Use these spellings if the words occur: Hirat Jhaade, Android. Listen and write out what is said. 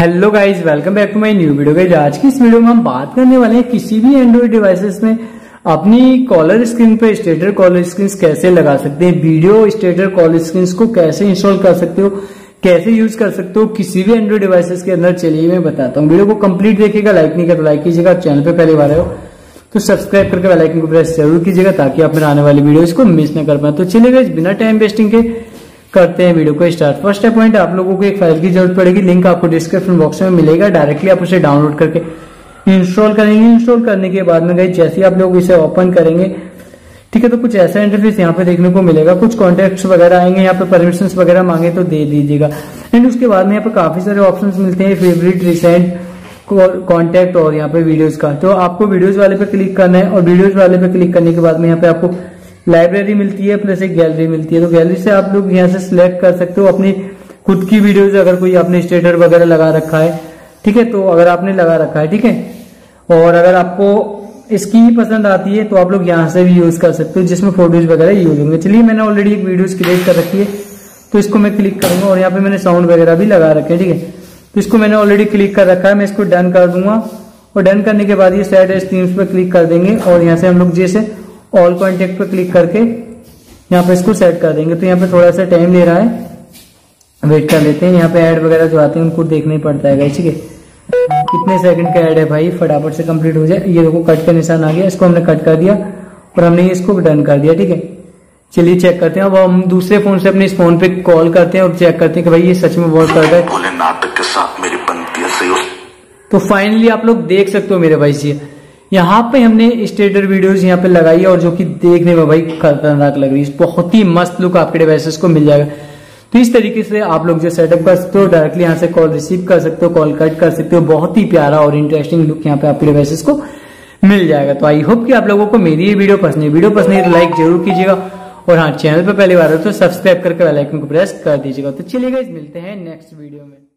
Hello guys, welcome back to my new video. Guys आज की इस वीडियो में हम बात करने वाले हैं किसी भी एंड्रॉइड डिवाइसेस में अपनी कॉलर स्क्रीन पे स्टेटर कॉलर स्क्रीन कैसे लगा सकते हैं, वीडियो स्टेटर कॉलर स्क्रीन को कैसे इंस्टॉल कर सकते हो, कैसे यूज कर सकते हो किसी भी एंड्रॉइड डिवाइसेस के अंदर। चलिए मैं बताता हूँ, वीडियो को कंप्लीट देखिएगा। लाइक नहीं कर लाइक कीजिएगा, चैनल पे पहले बार आए हो तो सब्सक्राइब करके बेल आइकन को प्रेस जरूर कीजिएगा ताकि आप मेरे आने वाली वीडियोस को मिस न कर पाए। तो चलिए गाइस बिना टाइम वेस्टिंग के करते हैं वीडियो को स्टार्ट। फर्स्ट पॉइंट, आप लोगों को एक फाइल की जरूरत पड़ेगी, लिंक आपको डिस्क्रिप्शन बॉक्स में मिलेगा, डायरेक्टली आप उसे डाउनलोड करके इंस्टॉल करेंगे। इंस्टॉल करने के बाद में गाइस जैसे आप लोग इसे ओपन करेंगे, ठीक है, तो कुछ ऐसा इंटरफेस यहाँ पे देखने को मिलेगा। कुछ कॉन्टेक्ट वगैरह आएंगे, यहाँ पे परमिशन वगैरह मांगे तो दे दीजिएगा। एंड उसके बाद में यहाँ पे काफी सारे ऑप्शन मिलते हैं, फेवरेट, रिसेंट, कॉन्टेक्ट और यहाँ पे वीडियोस का। तो आपको वीडियोस वाले पे क्लिक करना है और वीडियोस वाले पे क्लिक करने के बाद में यहाँ पे आपको लाइब्रेरी मिलती है प्लस एक गैलरी मिलती है। तो गैलरी से आप लोग यहाँ से सिलेक्ट कर सकते हो अपनी खुद की वीडियोस, अगर कोई आपने स्टेटर वगैरह लगा रखा है, ठीक है, तो अगर आपने लगा रखा है, ठीक है, और अगर आपको इसकी ही पसंद आती है तो आप लोग यहाँ से भी यूज कर सकते हो जिसमें फोटोज वगैरह यूज होंगे। चलिए मैंने ऑलरेडी एक वीडियोज क्रिएट कर रखी है तो इसको मैं क्लिक करूंगा और यहाँ पे मैंने साउंड वगैरह भी लगा रखे हैं, ठीक है, तो इसको मैंने ऑलरेडी क्लिक कर रखा है। मैं इसको डन कर दूंगा और डन करने के बाद ये साइड स्ट्रीम्स पे क्लिक कर देंगे और यहाँ से हम लोग जैसे ऑल कॉन्टेक्ट पे क्लिक करके यहाँ पे इसको सेट कर देंगे। तो यहाँ पे थोड़ा सा टाइम ले रहा है, वेट कर लेते हैं। यहाँ पे ऐड वगैरह जो आते हैं उनको देखना ही पड़ता है, ठीक है, कितने सेकंड का ऐड है भाई, फटाफट से कंप्लीट हो जाए। ये देखो कट का निशान आ गया, इसको हमने कट कर दिया और हमने इसको डन कर दिया, ठीक है। चलिए चेक करते हैं, अब हम दूसरे फोन से अपने इस फोन पे कॉल करते हैं और चेक करते हैं कि भाई ये सच में वर्क कर रहा है। तो फाइनली आप लोग देख सकते हो मेरे भाई से, यहाँ पे हमने स्टेटर वीडियोस यहाँ पे लगाई है और जो कि देखने में भाई खतरनाक लग रही है। बहुत ही मस्त लुक आपके डिवाइसेस को मिल जाएगा। तो इस तरीके से आप लोग जो सेटअप कर सकते हो, डायरेक्टली यहाँ से कॉल रिसीव कर सकते हो, कॉल कट कर सकते हो। बहुत ही प्यारा और इंटरेस्टिंग लुक यहाँ पे आपके डिवाइसेस को मिल जाएगा। तो आई होप कि आप लोगों को मेरी ये वीडियो पसंद है तो लाइक जरूर कीजिएगा और हाँ, चैनल पर पहली बार हो तो सब्सक्राइब करके बेल आइकन को प्रेस कर दीजिएगा। तो चलिए गाइस मिलते हैं नेक्स्ट वीडियो में।